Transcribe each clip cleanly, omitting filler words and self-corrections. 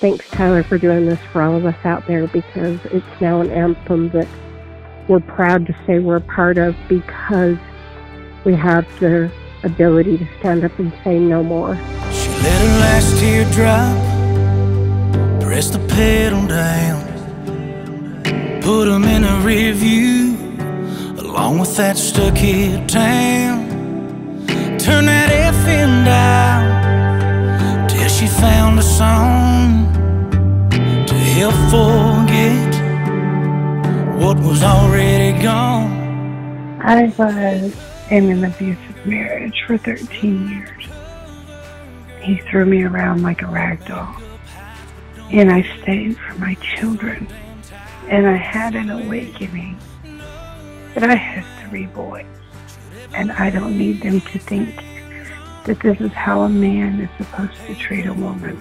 Thanks, Tyler, for doing this for all of us out there, because it's now an anthem that we're proud to say we're a part of, because we have the ability to stand up and say no more. She let her last tear drop, pressed the pedal down, put them in a rear view, along with that stuck here town. Turn that FM down till she found a song to help forget what was already gone. I was in an abusive marriage for 13 years. He threw me around like a rag doll, and I stayed for my children. And I had an awakening that I had 3 boys, and I don't need them to think that this is how a man is supposed to treat a woman.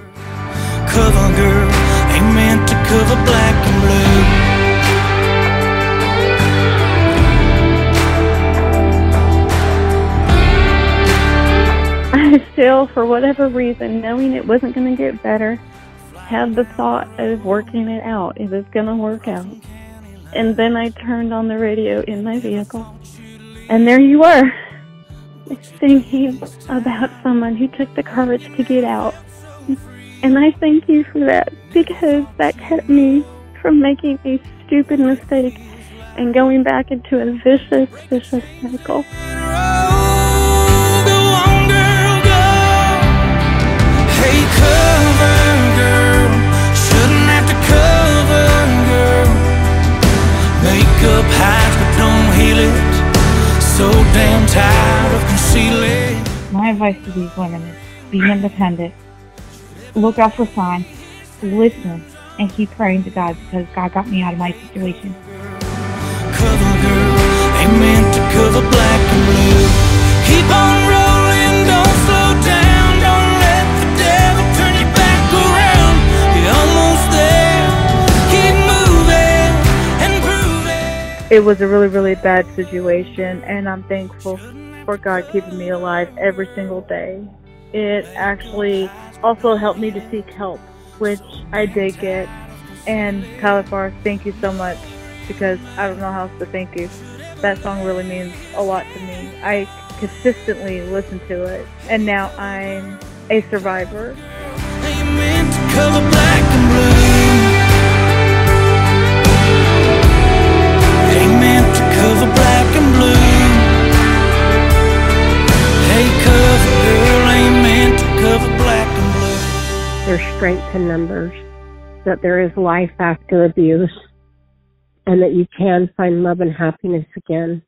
Cover girl ain't meant to cover black and blue. I still, for whatever reason, knowing it wasn't going to get better, had the thought of working it out. It was going to work out. And then I turned on the radio in my vehicle, and there you were, thinking about someone who took the courage to get out. And I thank you for that, because that kept me from making a stupid mistake and going back into a vicious, vicious cycle. So damn tired of concealing. My advice to these women is be independent, look out for signs, listen, and keep praying to God, because God got me out of my situation. Cover girl ain't meant to cover black and blue. Keep on rolling, don't slow down, don't let the devil turn you back around. You're almost there, keep moving and proving. It was a really, really bad situation, and I'm thankful for God keeping me alive every single day. It actually also helped me to seek help, which I did get. And Kyla Farr, thank you so much, because I don't know how else to thank you. That song really means a lot to me. I consistently listen to it, and now I'm a survivor. Amen to cover black and blue. There's strength in numbers, that there is life after abuse, and that you can find love and happiness again.